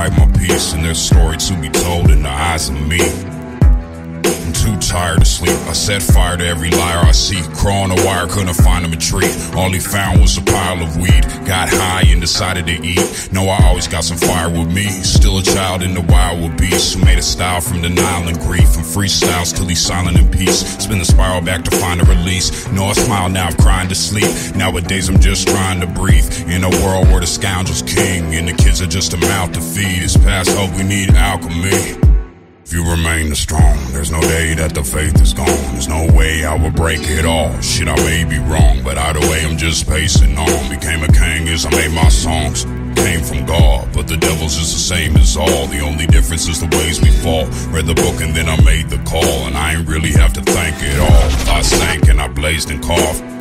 write my piece and there's a story to be told in the eyes of me. I'm too tired to sleep, I set fire to every liar I see. Crawling a wire, couldn't find him a tree. All he found was a pile of weed. Got high and decided to eat. No, I always got some fire with me. Still a child in the wild with beasts, who made a style from denial and grief, and freestyles till he's silent in peace. Spin the spiral back to find a release. No, I smile, now I'm crying to sleep. Nowadays I'm just trying to breathe in a world where the scoundrel's king and the kids are just a mouth to feed. It's past hope, we need alchemy. If you remain the strong, there's no day that the faith is gone. There's no way I will break it all. Shit, I may be wrong, but either way I'm just pacing on. Became a king as I made my songs. Came from God, but the devil's is the same as all. The only difference is the ways we fall. Read the book and then I made the call, and I ain't really have to thank it all. I sank and I blazed and coughed.